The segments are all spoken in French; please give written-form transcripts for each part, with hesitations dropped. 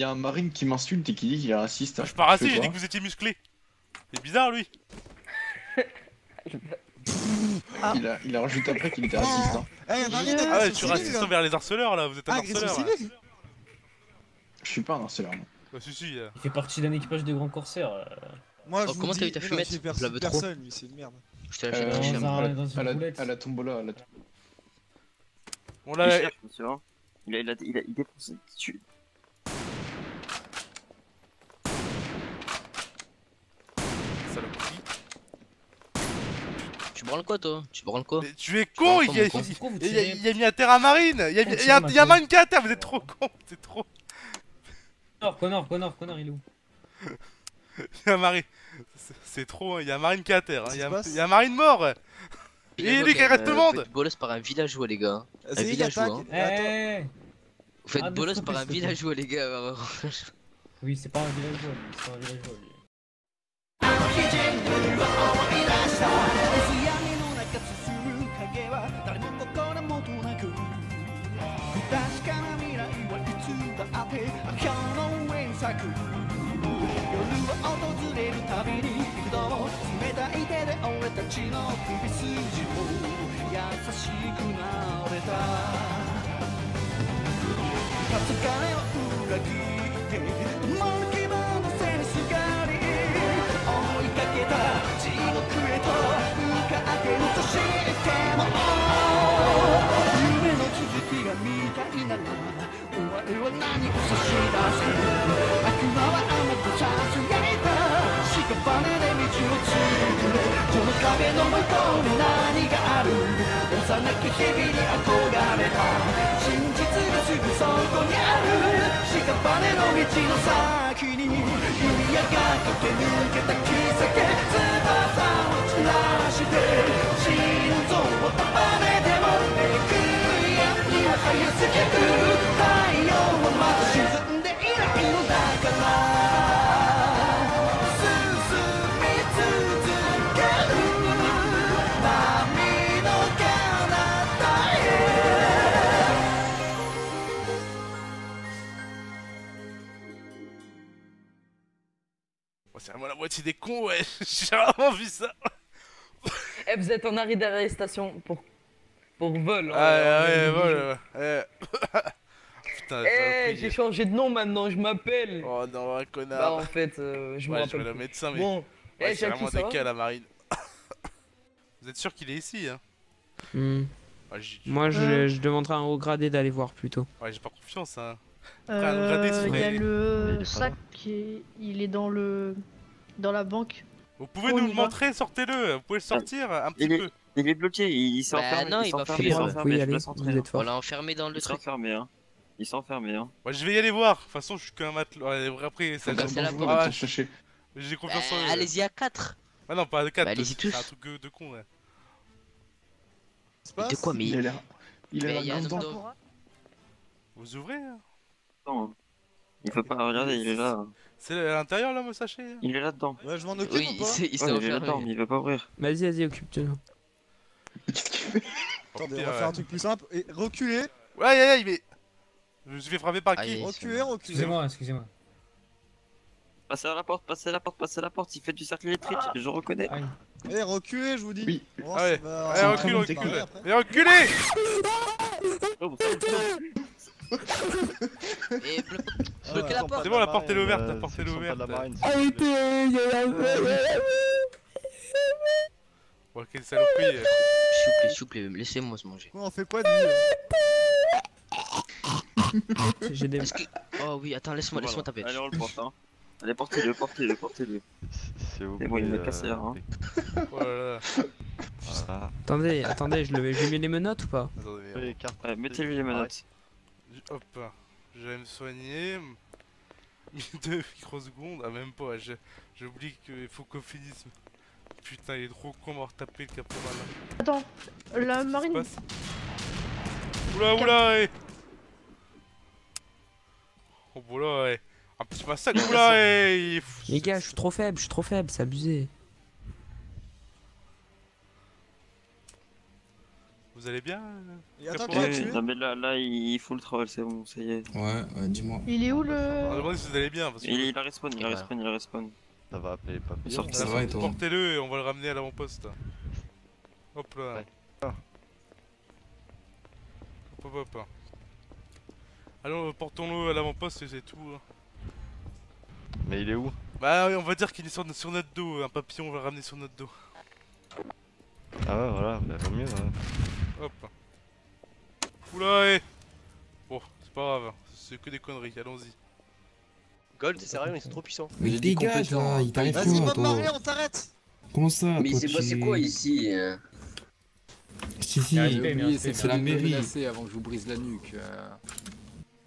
y a un marine qui m'insulte et qui dit qu'il est raciste. Moi, je suis pas raciste, j'ai dit que vous étiez musclé. C'est bizarre, lui. Ah. Il a rajouté après qu'il était raciste. Hein. Ah ouais, je suis raciste envers les harceleurs là, vous êtes un harceleur. Je suis pas un harceleur. Ah, si, si. Il fait partie d'un équipage de grands corsaires. Moi, je comment t'as eu ta fumette? Personne, lui, c'est une merde. Je t'ai lâché à la tombola. On l'a. Il défonce. Tu branles quoi toi? Tu branles quoi? Mais tu es con, il a mis à terre à Marine. Il y a Marine qui est à terre, vous êtes trop con, t'es trop. Connard, il est où? Il y a Marine, c'est trop, hein. Il y a Marine qui est à terre, hein. Il y a Marine mort. Et il est qui reste le monde. Bolos par un villageois les gars. Un villageois. Vous faites bolos par un villageois les gars. Oui, c'est pas un villageois, c'est pas un villageois. C'est vraiment la moitié des cons, ouais, j'ai vraiment vu ça. Eh, vous êtes en arrêt d'arrestation pour vol. Ah ouais, vol, ouais. Putain, j'ai changé de nom maintenant, je m'appelle. Oh non, un connard. Bah en fait, je m'appelle. Ouais, je vais le médecin, mais bon, c'est vraiment des cas, la Marine. Vous êtes sûr qu'il est ici, hein? Moi, je demanderai à un haut gradé d'aller voir plutôt. Ouais, j'ai pas confiance, hein. Il y a le sac qui est dans le la banque. Vous pouvez nous le montrer, sortez-le, vous pouvez le sortir un petit peu. Il est bloqué, il s'est enfermé. Non, il va finir. On l'a enfermé dans le truc. Il s'est enfermé, hein. Moi je vais y aller voir. De toute façon, je suis qu'un matelot. Après, ça va. J'ai confiance en eux. Allez-y à 4. Ah non, pas à 4. Allez-y tous. C'est un truc de con, ouais. De quoi, mais il a l'air d'entendre. Vous ouvrez? Non. Il faut pas regarder, il est là. C'est à l'intérieur là, mon sachet. Il est là-dedans. Ouais, je m'en occupe. Oui, ou pas il est là-dedans, mais il veut pas ouvrir. Vas-y, occupe-toi. Attendez, on va faire un truc plus simple. Et reculez. Ouais, mais je me suis fait frapper par qui? Reculez. Excusez-moi. Passez à la porte, passez à la porte. Il fait du cercle électrique, je reconnais. Allez, reculez, je vous dis. Oui. Allez, reculez. Et reculez. Bloquez la porte. C'est bon, la porte est ouverte, la porte est ouverte. Oh, quelle saloperie. S'il vous plaît, laissez-moi se manger. On fait quoi de mieux? Oh oui, attends, laisse-moi taper. Allez, on le porte, hein. Allez, portez-le. C'est bon, il m'a cassé là, hein. Oh là là. Attendez, je lui mets les menottes ou pas? Mettez-lui les menottes. Hop, je vais me soigner. 2 microsecondes, ah même pas, j'oublie qu'il faut qu'on finisse. Putain, il est trop con, m'a retapé le caporal. Attends, la Marine. Oula, eh. Oh boula, eh. Un petit massacre, oula, eh. Les gars, je suis trop faible, c'est abusé. Vous allez bien? Non mais là il faut le troll, c'est bon, ça y est. Ouais, dis-moi. Il est où le... On demande si vous allez bien parce que... Il respawn. Ça va appeler Papy. Portez-le et on va le ramener à l'avant-poste. Hop là. Ouais. Hop. Alors portons-le à l'avant-poste et c'est tout. Mais il est où? Bah on va dire qu'il est sur notre dos, un papillon on va le ramener sur notre dos. Ah ouais voilà, bah, vaut mieux ouais. Hop. Oula et... Bon, c'est pas grave, c'est que des conneries, allons-y. Gold, c'est sérieux, ils sont trop puissants. Mais il dégage là, il t'arrive. Vas-y, va parler, on t'arrête. Comment ça? Mais il s'est passé quoi ici? Si, c'est la mairie. Avant que je vous brise la nuque.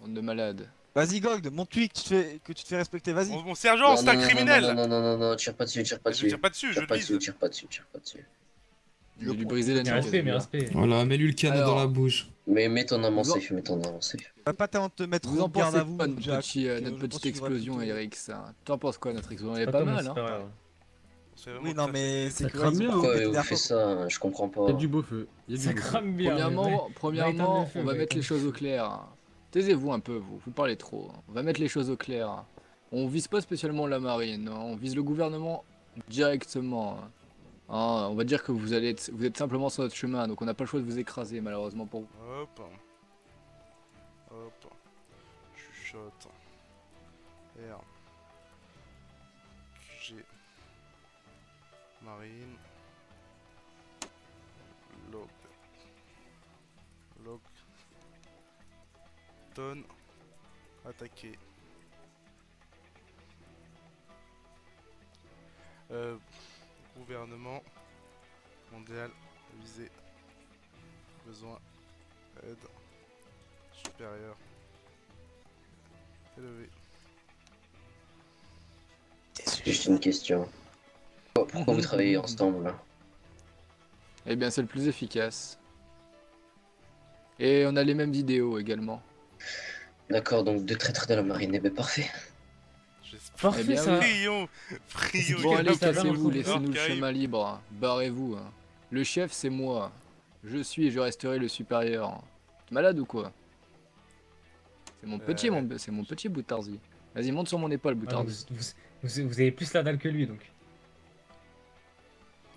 On est malade. Vas-y Gold, montre-lui que tu te fais respecter, vas-y. Mon sergent, c'est un criminel. Non, tire pas dessus. Tire pas dessus. Je vais lui briser la nuque. Respect. Voilà, mets-lui le canon dans la bouche. Mais mets ton amant safe, Va pas t'en te mettre en garde à vous. Notre petite explosion, Eric, ça. T'en penses quoi, notre explosion? Elle est pas mal, hein. Oui, non, mais c'est crame bien. Pourquoi vous faites ça? Je comprends pas. Il y a du beau feu. Ça crame bien. Premièrement, on va mettre les choses au clair. Taisez-vous un peu, vous parlez trop. On va mettre les choses au clair. On vise pas spécialement la marine, on vise le gouvernement directement. Ah, on va dire que vous êtes simplement sur notre chemin, donc on n'a pas le choix de vous écraser malheureusement pour vous. Hop. Chuchote. R. G. Marine. Loc. Tonne. Attaquer. Gouvernement mondial visé, besoin aide supérieure élevé. C'est juste une question. Pourquoi vous travaillez ensemble là? Eh bien, c'est le plus efficace. Et on a les mêmes idéaux également. D'accord, donc deux traîtres de la marine, eh bien parfait. Parfait ça. Prions. Bon allez, tassez-vous, laissez-nous le chemin libre. Barrez-vous. Le chef c'est moi. Je suis et je resterai le supérieur. T'es malade ou quoi? C'est mon petit, c'est mon petit Boutarzi. Vas-y, monte sur mon épaule, Boutarzi. Vous avez plus la dalle que lui donc.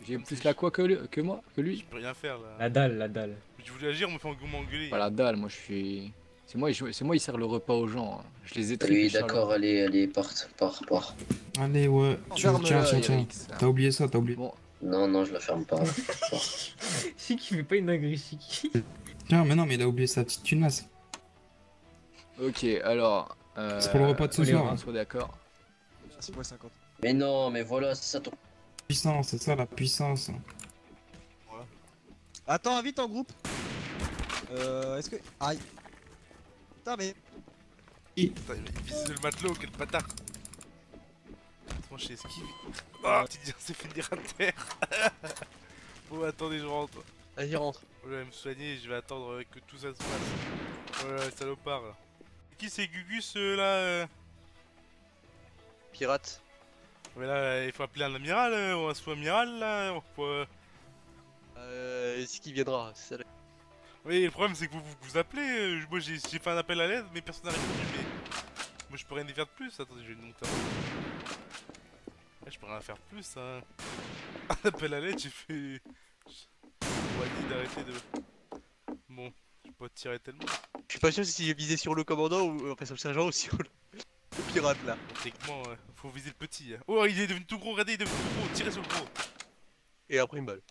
J'ai plus la quoi que moi, que lui? Je peux rien faire là. La dalle. Je voulais agir, on me fait engueuler. Bah la dalle, moi je suis... C'est moi il sert le repas aux gens, je les ai triés. Oui d'accord, allez, part. Allez ouais, tiens. T'as oublié ça, Bon. Non, je la ferme pas. Chiki veut pas une dinguerie, Chiki. Tiens, mais non, mais il a oublié sa petite tunasse. Ok, alors... C'est pour le repas de ce soir. On soit d'accord. 6,50. Mais non, mais voilà, c'est ça ton... Puissance, c'est ça la puissance. Voilà. Attends, vite en groupe. Est-ce que... Aïe. Putain mais... Putain il vise le matelot, quel bâtard. Tranché esquive. Oh petit dire c'est finir à terre. Bon attendez je rentre. Vas-y rentre. Je vais me soigner, je vais attendre que tout ça se passe. Oh là les salopards là. Qui c'est Gugus là Pirate. Mais là il faut appeler un amiral, on va se faire amiral là. Est-ce qu'il viendra ça, là. Oui, le problème c'est que vous appelez, moi j'ai fait un appel à l'aide mais personne n'a répondu, mais moi je peux rien y faire de plus, attendez je vais monter un... Je peux rien faire de plus hein. Un appel à l'aide j'ai fait... On m'a dit d'arrêter de... Bon, je peux pas tirer tellement. Je suis pas sûr si j'ai visé sur le commandant ou enfin sur le sergent ou sur le pirate là. Techniquement faut viser le petit hein. Oh il est devenu tout gros, regardez il est devenu tout gros, tirez sur le gros. Et après une balle.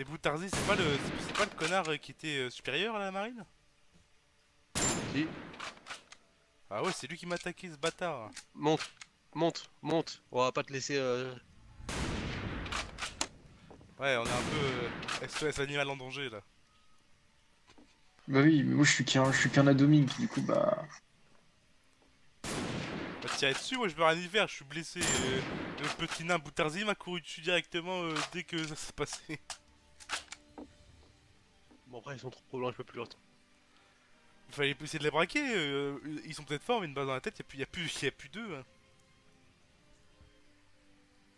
Et Boutarzi, c'est pas le connard qui était supérieur à la marine? Si. Ah ouais, c'est lui qui m'a attaqué, ce bâtard. Monte. On va pas te laisser... Ouais, on est un peu... SOS animal en danger, là. Bah oui, mais moi je suis qu'un adomine, du coup, bah... Bah tirer dessus, moi je peux rien y faire, je suis blessé. Le petit nain Boutarzi m'a couru dessus directement dès que ça s'est passé. Bon après ils sont trop loin, je peux plus leur temps. Il fallait essayer de les braquer, ils sont peut-être forts mais une balle dans la tête, il y a plus d'eux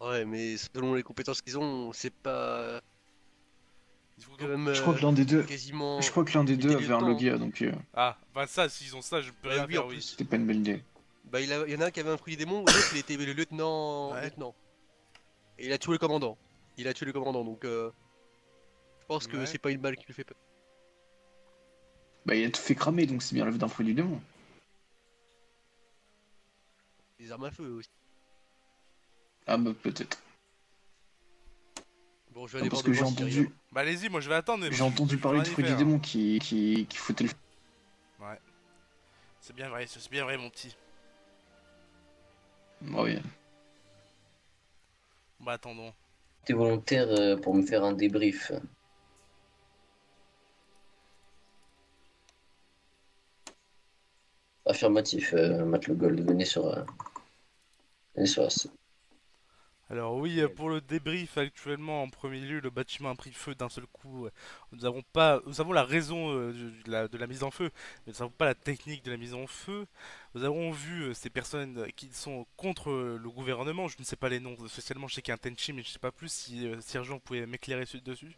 hein. Ouais mais selon les compétences qu'ils ont, c'est pas... Ils ont quand même, je crois que l'un des deux, avait un logia, donc... Ah, bah ça, s'ils ont ça, je peux rien dire, oui. C'était pas une belle idée. Bah il y en a un qui avait introduit des démons, l'autre il était le lieutenant... Ouais. Et il a tué le commandant. Il a tué le commandant, donc... Je pense que c'est pas une balle qui lui fait peur. Bah il a tout fait cramer, donc c'est bien l'œuvre d'un produit du démon. Des armes à feu aussi. Ah bah peut-être. Bon, je vais aller parce que j'ai entendu... Bah allez-y, moi je vais attendre. J'ai entendu parler de produit démon qui foutait le... Ouais. C'est bien vrai mon petit. Oui. Bah attendons. T'es volontaire pour me faire un débrief. Affirmatif, Matt Le Gold, venez sur As. Alors oui, pour le débrief, actuellement, en premier lieu, le bâtiment a pris feu d'un seul coup. Nous avons la raison de la mise en feu, mais nous n'avons pas la technique de la mise en feu. Nous avons vu ces personnes qui sont contre le gouvernement. Je ne sais pas les noms, socialement je sais qu'il y a un Tenchi, mais je ne sais pas plus si Sergent pouvait m'éclairer dessus.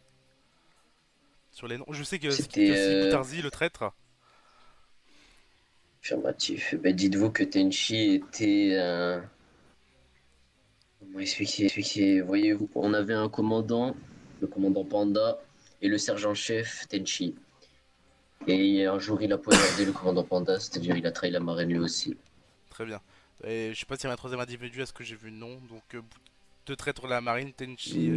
Sur les noms, je sais que c'était Boutarzi, le traître. Affirmatif. Bah, dites-vous que Tenchi était... Comment expliquer, voyez-vous, on avait un commandant, le commandant Panda, et le sergent-chef Tenchi. Et un jour, il a poignardé le commandant Panda, c'est-à-dire il a trahi la marraine lui aussi. Très bien. Et je sais pas s'il y avait un troisième individu, est-ce que j'ai vu non. Donc, deux traîtres de la marine, Tenchi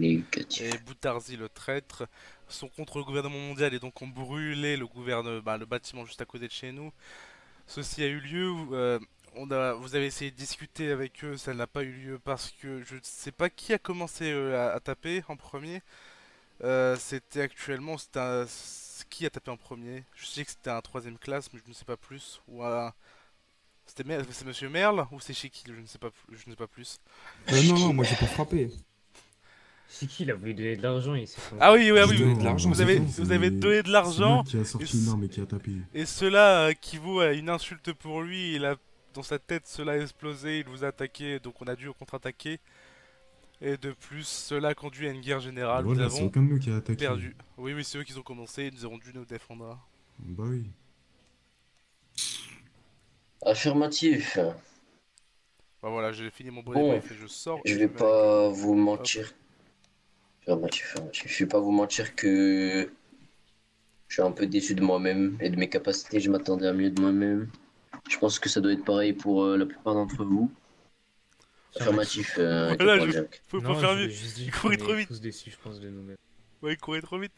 et Boutarzi le traître, sont contre le gouvernement mondial et donc ont brûlé le bâtiment juste à côté de chez nous. Ceci a eu lieu... vous avez essayé de discuter avec eux, ça n'a pas eu lieu parce que je ne sais pas qui a commencé à taper en premier. Qui a tapé en premier? Je sais que c'était un troisième classe, mais je ne sais pas plus. Ou un... C'est Monsieur Merle ou c'est Shiki? Je ne sais pas plus. Non, moi j'ai pas frappé. Shiki, il a voulu donner de l'argent et c'est... Ah oui, oui, oui, vous avez donné de l'argent. Qui a sorti une arme et qui a tapé. Et cela qui vaut une insulte pour lui, il a... Dans sa tête, cela a explosé, il vous a attaqué, donc on a dû contre-attaquer. Et de plus, cela conduit à une guerre générale. Voilà, nous avons perdu. Oui, oui, c'est eux qui ont commencé, et nous avons dû nous défendre. Bah oui. Affirmatif. Bah voilà, j'ai fini mon brief et je sors. Je vais pas vous mentir. Affirmatif. Je vais pas vous mentir que je suis un peu déçu de moi-même et de mes capacités. Je m'attendais à mieux de moi-même. Je pense que ça doit être pareil pour la plupart d'entre vous. Affirmatif. Voilà, faut pas faire mieux. Il courait trop vite. Déçus, je pense, de nous-mêmes. Ouais, il courait trop vite.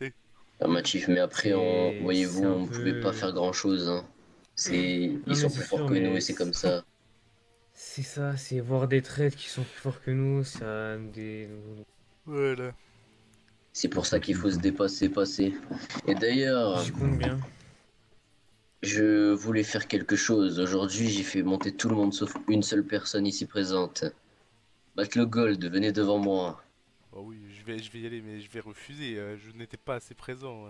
Affirmatif, mais après, voyez-vous, on pouvait pas faire grand-chose. Hein. Ils sont plus forts que nous et c'est comme ça. C'est ça, c'est voir des traîtres qui sont plus forts que nous, ça des... Voilà. C'est pour ça qu'il faut se dépasser. Et d'ailleurs... J'y compte bien. Je voulais faire quelque chose. Aujourd'hui, j'ai fait monter tout le monde sauf une seule personne ici présente. Matt Le Gold, venez devant moi. Oh oui, je vais y aller, mais je vais refuser. Je n'étais pas assez présent.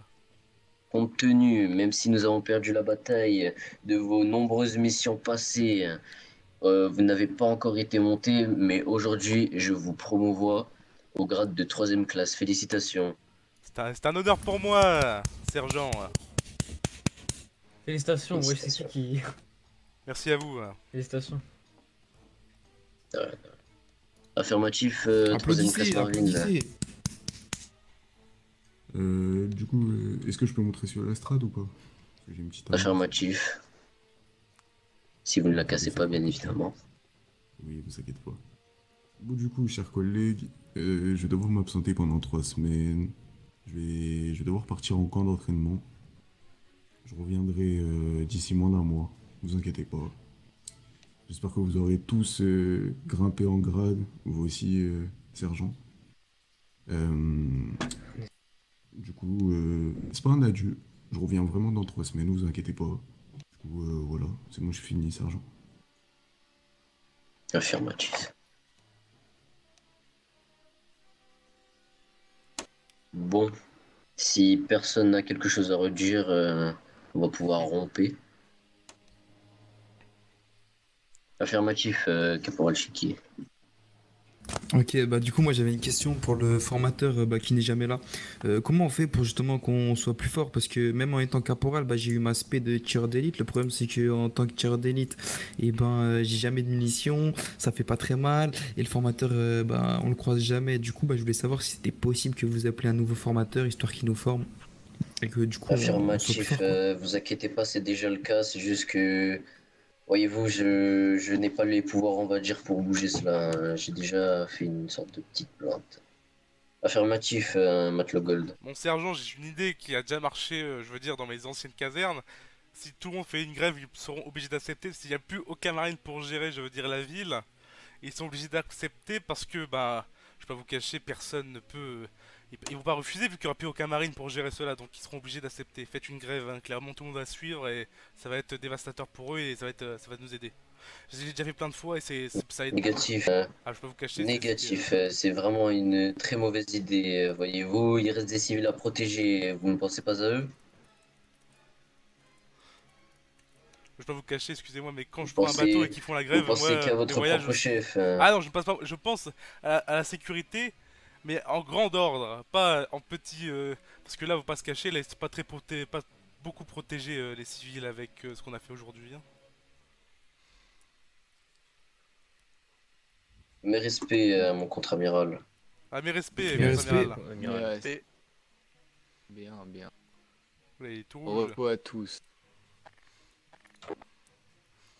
Compte tenu, même si nous avons perdu la bataille, de vos nombreuses missions passées, vous n'avez pas encore été monté, mais aujourd'hui, je vous promouvois au grade de 3ème classe. Félicitations. C'est un honneur pour moi, sergent. Félicitations, oui, c'est ça qui... Merci à vous. Félicitations. Affirmatif, 3ème classe marine. Du coup, est-ce que je peux montrer sur la strade ou pas? Une petite... Affirmatif. Si vous ne la cassez pas, bien évidemment. Oui, vous inquiétez pas. Bon, du coup, chers collègues, je vais devoir m'absenter pendant 3 semaines. Je vais devoir partir en camp d'entraînement. Je reviendrai d'ici moins d'un mois, ne vous inquiétez pas. J'espère que vous aurez tous grimpé en grade, vous aussi, sergent. Du coup, c'est pas un adieu, je reviens vraiment dans 3 semaines, ne vous inquiétez pas. Du coup, voilà, c'est bon, je finis, sergent. Affirmatif. Bon, si personne n'a quelque chose à redire... On va pouvoir romper. Affirmatif, Caporal Shiki. Ok, bah du coup moi j'avais une question pour le formateur qui n'est jamais là. Comment on fait pour justement qu'on soit plus fort? Parce que même en étant caporal, j'ai eu ma spé de tireur d'élite. Le problème c'est que en tant que tireur d'élite, et j'ai jamais de munitions, ça fait pas très mal. Et le formateur, on le croise jamais. Du coup, je voulais savoir si c'était possible que vous appeliez un nouveau formateur histoire qu'il nous forme et que du coup on soit plus Affirmatif, fort, quoi. Vous inquiétez pas, c'est déjà le cas. C'est juste que, voyez-vous, je n'ai pas les pouvoirs, on va dire, pour bouger cela, hein. J'ai déjà fait une sorte de petite plainte. Affirmatif, Matelot Gold. Mon sergent, j'ai une idée qui a déjà marché, je veux dire, dans mes anciennes casernes. Si tout le monde fait une grève, ils seront obligés d'accepter. S'il n'y a plus aucun marine pour gérer, je veux dire, la ville, ils sont obligés d'accepter parce que, je peux pas vous cacher, personne ne peut... Ils vont pas refuser vu qu'il n'y aura plus aucun marine pour gérer cela, donc ils seront obligés d'accepter. Faites une grève, hein. Clairement tout le monde va suivre et ça va être dévastateur pour eux et ça va nous aider. J'ai déjà fait plein de fois et ça aide. Négatif. Je peux vous cacher. Négatif, c'est vraiment une très mauvaise idée. Voyez-vous, il reste des civils à protéger. Vous ne pensez pas à eux? Je peux vous cacher, excusez-moi, mais quand je prends un bateau et qu'ils font la grève, vous pensez qu'à votre propre chef. Ah non, je pense à la sécurité. Mais en grand ordre, pas en petit... parce que là, faut pas se cacher, là, c'est pas beaucoup protéger les civils avec ce qu'on a fait aujourd'hui, hein. Mes respects, mon contre-amiral. Ah, mes respects, mon contre-amiral. Bien, bien. Là, il est tout rouge. Au repos à tous.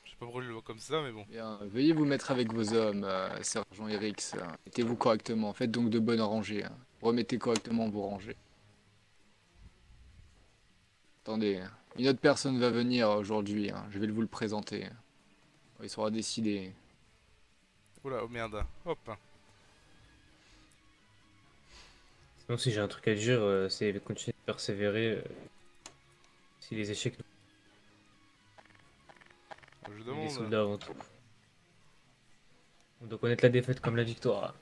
Je sais pas pourquoi je le vois comme ça, mais bon. Bien, veuillez vous mettre avec vos hommes, sergent Erix. Mettez-vous correctement, faites donc de bonnes rangées, hein. Remettez correctement vos rangées. Attendez, une autre personne va venir aujourd'hui, hein. Je vais vous le présenter. Il sera décidé. Oula, oh merde, hop. Sinon, si j'ai un truc à dire, c'est de continuer de persévérer. Si les échecs... Je demande. Les soldats avant tout. On doit connaître la défaite comme la victoire.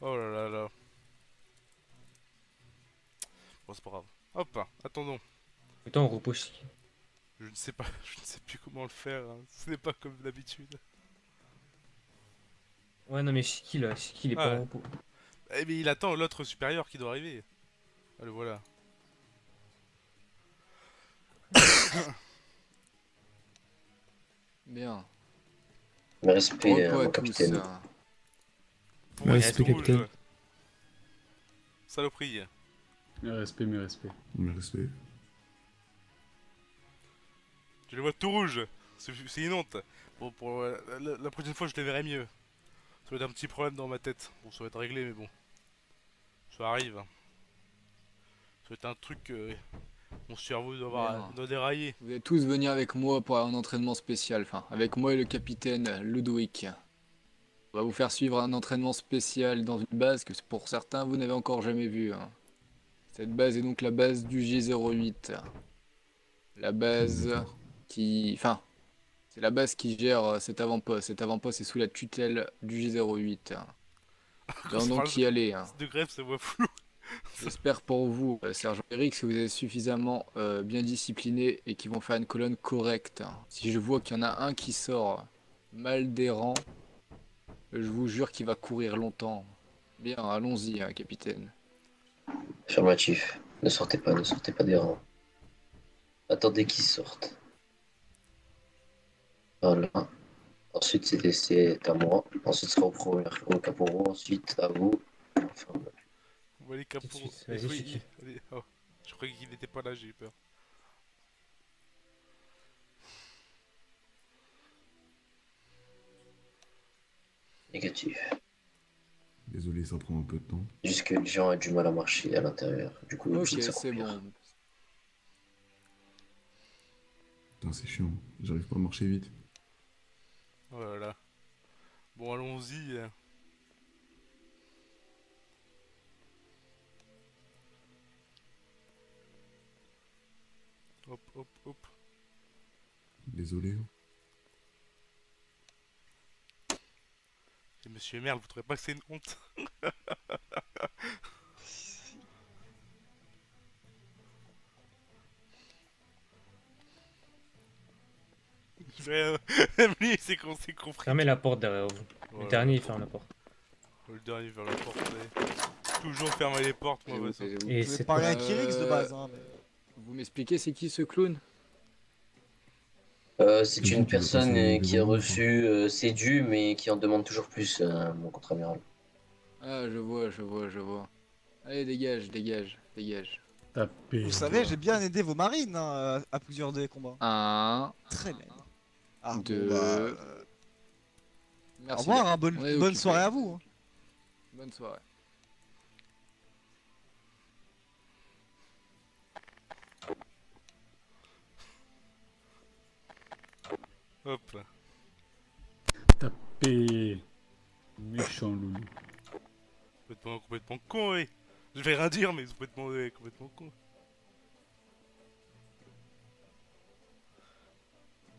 Oh là là là. Bon, c'est pas grave. Hop, attendons. Putain, on repousse. Je ne sais pas, je ne sais plus comment le faire, hein. Ce n'est pas comme d'habitude. Ouais, non mais Shiki là, Shiki il est pas en repos. Eh mais il attend l'autre supérieur qui doit arriver. Ah, le voilà. Bien. Respect, capitaine. Respect, capitaine. Saloperie. Mes respects, mes respects. Mes respects. Tu les vois tout rouge. C'est inondé. Bon, pour la prochaine fois, je les verrai mieux. Ça va être un petit problème dans ma tête. Bon, ça va être réglé, mais bon. Ça arrive. Ça va être un truc que mon cerveau doit dérailler. Vous allez tous venir avec moi pour un entraînement spécial. Enfin, avec moi et le capitaine Ludwig. On va vous faire suivre un entraînement spécial dans une base que pour certains vous n'avez encore jamais vue, hein. Cette base est donc la base du J08. La base qui... Enfin, c'est la base qui gère cet avant-poste. Cet avant-poste est sous la tutelle du J08. Nous allons donc y aller, hein. De grève, ça voit flou. J'espère pour vous, sergent Erix, que vous êtes suffisamment bien disciplinés et qu'ils vont faire une colonne correcte. Si je vois qu'il y en a un qui sort mal des rangs, je vous jure qu'il va courir longtemps. Bien, allons-y, hein, capitaine. Affirmatif. Ne sortez pas des rangs. Attendez qu'ils sortent. Voilà. Ensuite, c'est à moi. Ensuite, c'est au caporal. Ensuite, à vous. Enfin, allez, capot. Je croyais qu'il n'était pas là, j'ai eu peur. Négatif. Désolé, ça prend un peu de temps. Juste que les gens ont du mal à marcher à l'intérieur. Du coup, ok, c'est bon. Putain, c'est chiant. J'arrive pas à marcher vite. Oh là là. Bon, allons-y. Hop, hop, hop. Désolé. Et monsieur Merle, vous trouvez pas que c'est une honte? Lui, il s'est confrit. Fermez la porte derrière vous. Voilà, le dernier, il ferme la porte. Le dernier vers la porte, ouais. Toujours fermer les portes, moi, bah, ça. Et c'est parler à Kirix de base, hein. Mais... Vous m'expliquez, c'est qui ce clown? C'est une personne qui a reçu ses dus, mais qui en demande toujours plus, mon contre-amiral. Ah, je vois. Allez, dégage. Tapez. Vous savez, j'ai bien aidé vos marines hein, à plusieurs des combats. Un. Très bien. Ah, deux. Bon, bah, merci. Au revoir, hein, bonne soirée à vous. Hein. Bonne soirée. Hop. Tapez. Méchant loulou. Complètement con, oui. Je vais rien dire, mais complètement con.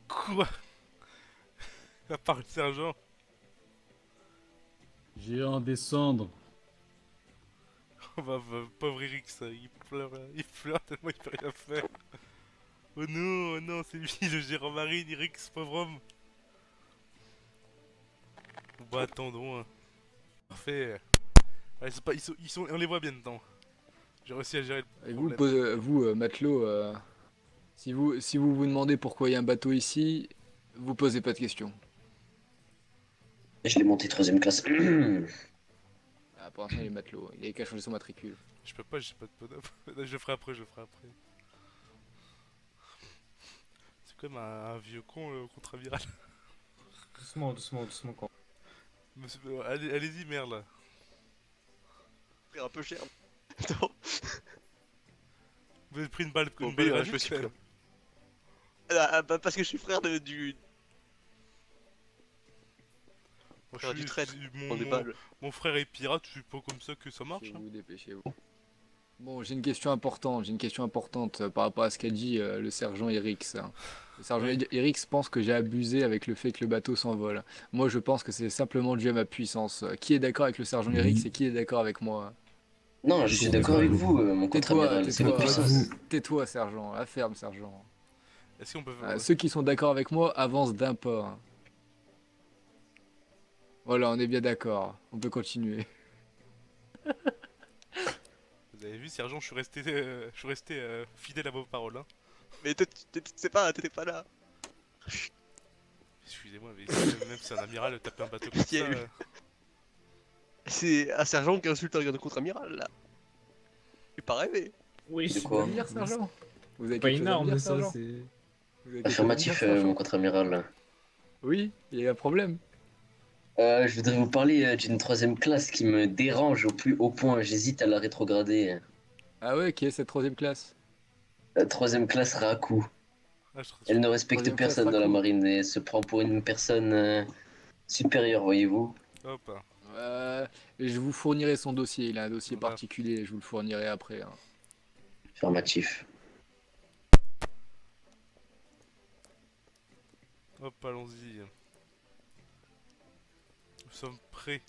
Quoi? À part le sergent. Géant, descendre. Oh bah, pauvre Eric, ça, il pleure tellement il peut rien faire. Oh non, c'est lui, le gérant marine, Eric, ce pauvre homme. Bah, attendons, hein. Parfait. Ouais, pas, ils sont, on les voit bien dedans. J'ai réussi à gérer le problème. Et vous matelot, si vous vous demandez pourquoi il y a un bateau ici, vous posez pas de questions. Je l'ai monté 3ème classe. Ah, pour l'instant, il est matelot. Il avait qu'à changer son matricule. Je peux pas, j'ai pas de bonhomme. Je le ferai après. C'est comme un vieux con, le contre-amiral. Doucement, con. Allez-y, merde, là. Un peu cher. Non. Vous avez pris une balle ouais, je me suis pris. Ah, bah, parce que je suis frère du... Moi, frère du trade. Mon frère est pirate, je suis pas comme ça que ça marche. Hein. Dépêchez-vous. Bon, j'ai une question importante, par rapport à ce qu'a dit le sergent Erix. Le sergent Erix pense que j'ai abusé avec le fait que le bateau s'envole. Moi, je pense que c'est simplement dû à ma puissance. Qui est d'accord avec le sergent Erix et qui est d'accord avec moi? Non, je suis d'accord avec vous, mon contre-amiral, c'est votre puissance. Tais-toi, sergent, afferme, sergent. Est-ce qu'on peut faire ceux qui sont d'accord avec moi avancent d'un pas. Voilà, on est bien d'accord, on peut continuer. Vous avez vu, sergent, je suis resté fidèle à vos paroles. Hein. Mais t'étais pas là. Excusez-moi, mais même si un amiral taper un bateau comme ça... C'est un sergent qui insulte un contre-amiral, là. J'ai pas rêvé. Oui, je suis bien, sergent. Vous avez pas énorme, ça, c'est... Affirmatif, mon contre-amiral. Oui, il y a un problème. Je voudrais vous parler d'une 3ème classe qui me dérange au plus haut point, j'hésite à la rétrograder. Ah ouais, qui est cette 3ème classe? 3ème classe Raku. Ah, elle ne respecte personne dans la marine et elle se prend pour une personne supérieure, voyez-vous. Je vous fournirai son dossier, il a un dossier particulier, je vous le fournirai après. Hein. Affirmatif. Hop, allons-y. Nous sommes prêts.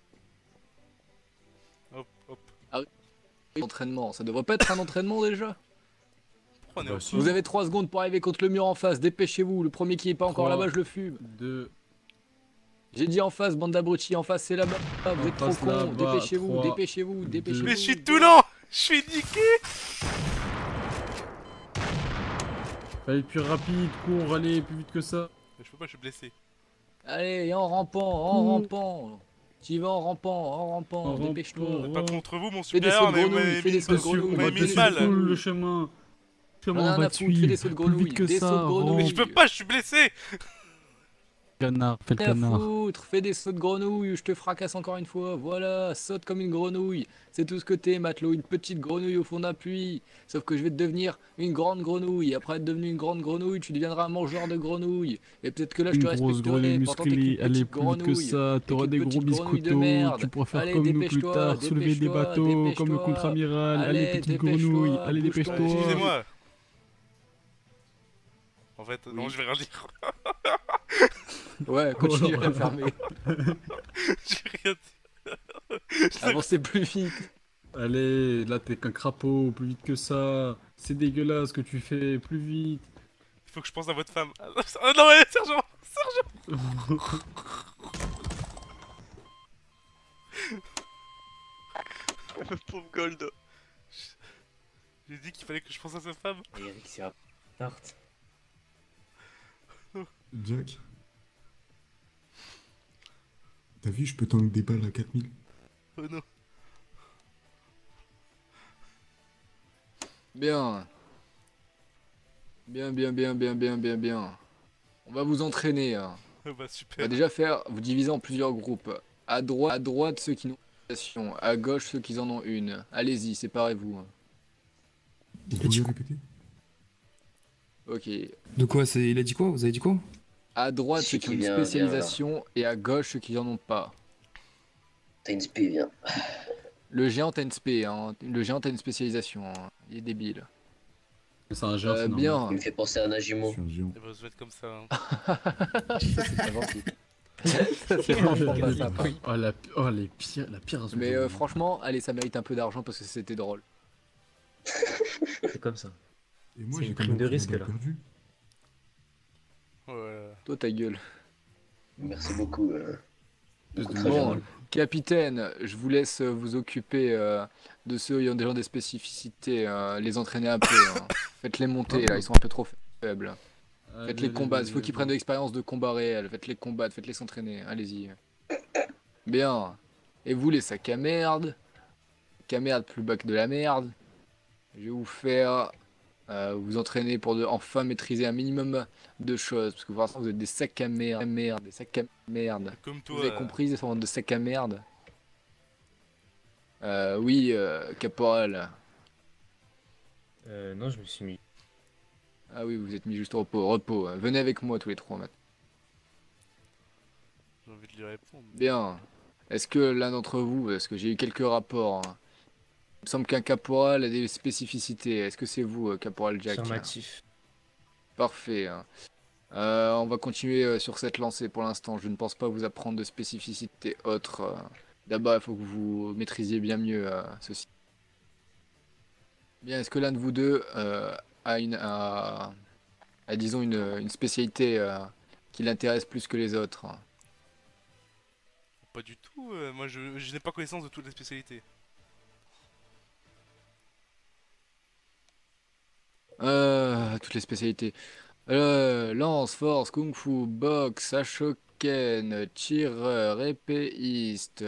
Hop. Ah oui. Entraînement, ça devrait pas être un entraînement déjà. Vous avez 3 secondes pour arriver contre le mur en face, dépêchez-vous, le premier qui est pas encore là-bas, je le fume. 2. J'ai dit en face, bande d'abrutis, en face, c'est là-bas, vous êtes trop cons, dépêchez-vous. Mais je suis tout lent, je suis niqué. Fallait plus rapide, cours, allez, plus vite que ça. Je peux pas, je suis blessé. Allez, en rampant. T'y vas en rampant, dépêche-toi. Pas contre vous, mon super, mais vous m'avez mis une balle. Le chemin, on a foutu des sauts de grenouille, mais je peux pas, je suis blessé. Canard, fais le canard. Fais des sauts de grenouille, je te fracasse encore une fois, voilà, saute comme une grenouille. C'est tout ce que t'es, matelot, une petite grenouille au fond d'un puits. Sauf que je vais te devenir une grande grenouille, après être devenu une grande grenouille, tu deviendras un mangeur de grenouilles. Et peut-être que là je te respecterai, pourtant t'es qu'une petite grenouille. T'auras des gros biscottos, tu pourras faire comme nous plus tard, soulever des bateaux, comme le contre-amiral, allez petite grenouille, allez dépêche-toi. Excusez-moi. En fait, non, je vais rien dire. Ouais, continue à la fermer. J'ai rien dit. Avancez plus vite. Allez, là t'es qu'un crapaud, plus vite que ça. C'est dégueulasse ce que tu fais, plus vite. Il faut que je pense à votre femme. Ah non, ouais, sergent. Le pauvre Gold. J'ai dit qu'il fallait que je pense à sa femme. Et Eric s'y rapporte. Jack, t'as vu, je peux tanker des balles à 4000. Oh non. Bien. Bien. On va vous entraîner. Bah, super. On va déjà faire, vous diviser en plusieurs groupes. À droite ceux qui n'ont pas d'organisation, à gauche ceux qui en ont une. Allez-y, séparez-vous. Vous pouvez répéter ? Ok. De quoi c'est... Il a dit quoi? Vous avez dit quoi? À droite ceux qui ont une spécialisation et à gauche ceux qui en ont pas. T'as une spé, viens. Le géant a une spé, hein. Le géant a une spécialisation, hein. Il est débile. C'est un géant, bien. Il me fait penser à un agimo. Ça va se mettre comme ça. Hein. Ça, c'est vraiment pas ça. Oh, la pire. Mais franchement, allez, ça mérite un peu d'argent parce que c'était drôle. C'est comme ça. Et moi, j'ai pris de risque là. Ouais. Toi, ta gueule. Merci beaucoup. Bon, capitaine, je vous laisse vous occuper de ceux ayant déjà des spécificités, les entraîner un peu, hein. Faites-les monter, là, ils sont un peu trop faibles. Faites-les combattre, il faut qu'ils prennent de l'expérience de combat réel, faites-les combattre, faites-les s'entraîner, allez-y. Bien, et vous les sacs à merde, plus bas que de la merde, je vais vous faire vous entraîner pour enfin maîtriser un minimum de choses, parce que pour l'instant vous êtes des sacs à merde, Comme toi, vous avez compris, ça rentre de sacs à merde. Oui, caporal. Non, je me suis mis. Ah oui, vous vous êtes mis juste au repos. Venez avec moi tous les trois maintenant. J'ai envie de lui répondre. Bien. Est-ce que l'un d'entre vous, parce que j'ai eu quelques rapports, hein, il me semble qu'un caporal a des spécificités. Est-ce que c'est vous, caporal Jack? Affirmatif. Parfait. On va continuer sur cette lancée pour l'instant. Je ne pense pas vous apprendre de spécificités autres. D'abord, il faut que vous maîtrisiez bien mieux ceci. Bien, est-ce que l'un de vous deux a disons, une spécialité qui l'intéresse plus que les autres? Pas du tout. Moi, je n'ai pas connaissance de toutes les spécialités. Toutes les spécialités. Lance, force, kung-fu, boxe, ashoken, tireur, épéiste,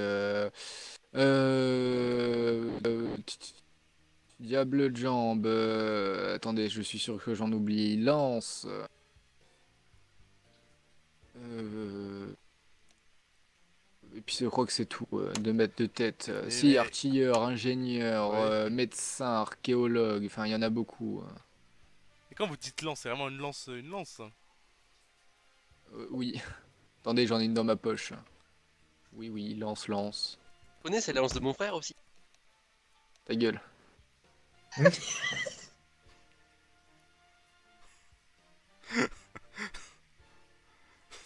diable de jambe, attendez, je suis sûr que j'en oublie, lance, et puis je crois que c'est tout, de mettre de tête, si, artilleur, ingénieur, médecin, archéologue, enfin il y en a beaucoup. Et quand vous dites lance, c'est vraiment une lance, oui. Attendez, j'en ai une dans ma poche. Oui, lance. Vous connaissez, c'est la lance de mon frère aussi. Ta gueule.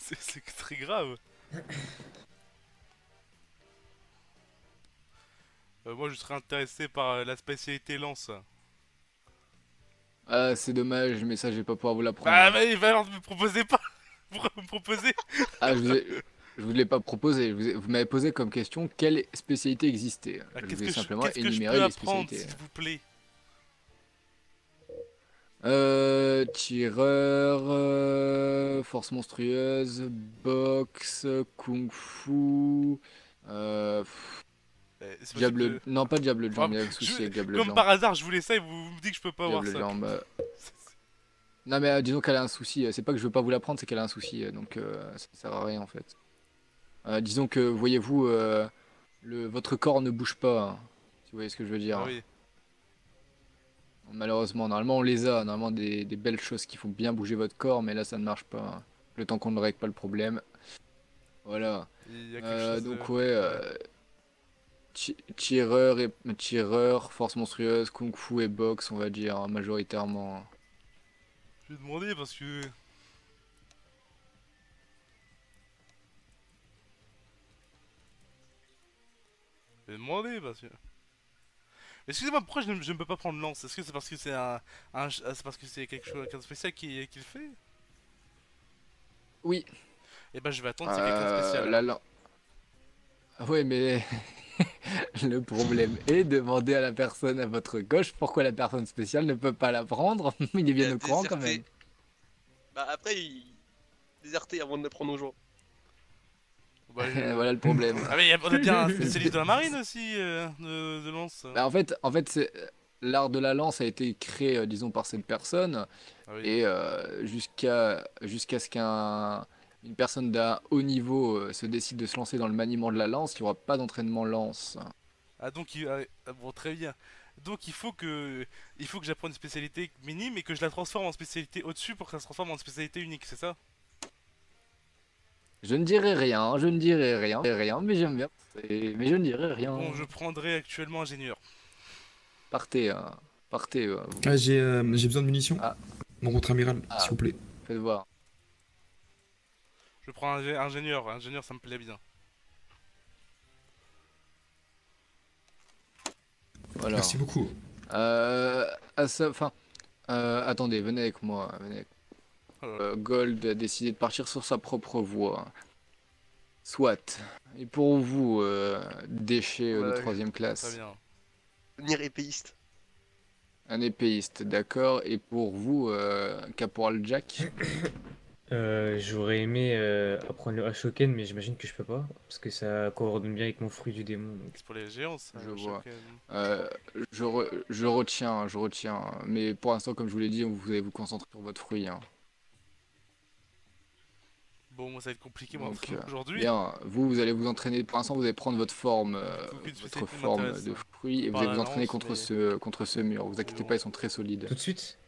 C'est très grave. Moi, je serais intéressé par la spécialité lance. Ah, c'est dommage, mais ça, je vais pas pouvoir vous l'apprendre. Ah, mais il va me proposer pas. Ah, je vous l'ai pas proposé. Vous m'avez posé comme question quelle spécialité existait. Ah, je vais simplement énumérer les spécialités. S'il vous plaît. Tireur, force monstrueuse, boxe, kung-fu, diable... Que... Non, pas diable de jambe, il y a un souci avec diable de jambe. Comme par hasard, je voulais ça et vous me dites que je peux pas avoir ça. Jambe. Non mais disons qu'elle a un souci, c'est pas que je veux pas vous l'apprendre, c'est qu'elle a un souci, donc ça sert à rien en fait. Disons que, voyez-vous, votre corps ne bouge pas, hein, si vous voyez ce que je veux dire. Ah oui. Malheureusement, normalement on les a, normalement des belles choses qui font bien bouger votre corps, mais là ça ne marche pas, hein. Le temps qu'on ne règle pas le problème. Voilà. Donc Tireur, force monstrueuse, kung-fu et boxe, on va dire, hein, majoritairement. Je vais demander parce que... Excusez-moi, pourquoi je ne peux pas prendre lance? Est-ce que c'est parce que c'est c'est quelque chose spécial qu'il fait? Oui. Et bah je vais attendre, c'est quelqu'un de spécial. Oui, mais le problème est demander à la personne à votre gauche pourquoi la personne spéciale ne peut pas la prendre. Il est bien au courant quand même. Bah après, il déserté avant de la prendre aux gens. Bah, voilà le problème. Ah mais on a bien un spécialiste de la marine aussi, de lance. Bah, en fait l'art de la lance a été créé, disons, par cette personne. Ah oui. Et jusqu'à ce qu'une personne d'un haut niveau se décide de se lancer dans le maniement de la lance, il n'y aura pas d'entraînement lance. Ah donc, bon, très bien. Donc il faut que j'apprenne une spécialité minime et que je la transforme en spécialité au-dessus pour que ça se transforme en spécialité unique, c'est ça? Je ne dirai rien, mais j'aime bien. Mais je ne dirai rien. Bon, je prendrai actuellement ingénieur. Partez. Ah, j'ai besoin de munitions. Ah. Mon contre-amiral, s'il vous plaît. Faites voir. Je prends ingénieur. Ingénieur, ça me plaît bien. Voilà. Merci beaucoup. Attendez, venez avec moi. Gold a décidé de partir sur sa propre voie. Soit. Et pour vous, déchets de 3ème classe. Très bien. Devenir épéiste. Un épéiste, d'accord. Et pour vous, Caporal Jack? J'aurais aimé apprendre le Hachoken, mais j'imagine que je peux pas. Parce que ça coordonne bien avec mon fruit du démon. C'est pour les géants, ça. Je vois. Je retiens. Mais pour l'instant, comme je vous l'ai dit, vous allez vous concentrer sur votre fruit. Hein. Bon, moi ça va être compliqué aujourd'hui. Bien, vous allez vous entraîner. Pour l'instant, vous allez prendre votre forme de fruit et vous allez vous entraîner contre ce mur. Vous inquiétez pas, ils sont très solides. Tout de suite?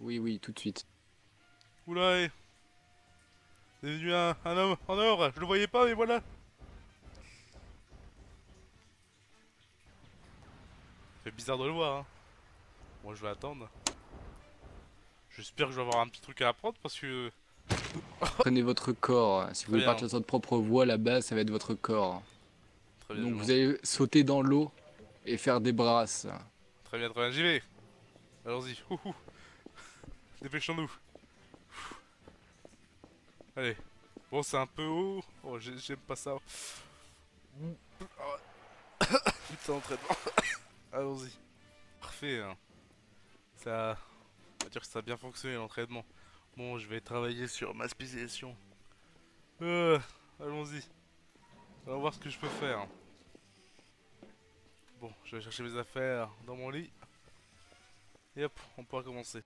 Oui, tout de suite. Oula, c'est devenu un homme en or. Je le voyais pas, mais voilà. Ça fait bizarre de le voir. Hein. Bon, je vais attendre. J'espère que je vais avoir un petit truc à apprendre parce que. Prenez votre corps. Si vous voulez partir sur votre propre voie, la base, ça va être votre corps. Très bien, donc vous allez sauter dans l'eau et faire des brasses. Très bien, j'y vais. Allons-y. Dépêchons-nous. Allez. Bon, c'est un peu haut. Oh, j'aime pas ça. Putain, entraînement. Allons-y. Parfait. Hein. Ça... On va dire que ça a bien fonctionné, l'entraînement. Bon, je vais travailler sur ma spécialisation. Allons-y. On va voir ce que je peux faire. Bon, je vais chercher mes affaires dans mon lit. Et hop, on pourra commencer.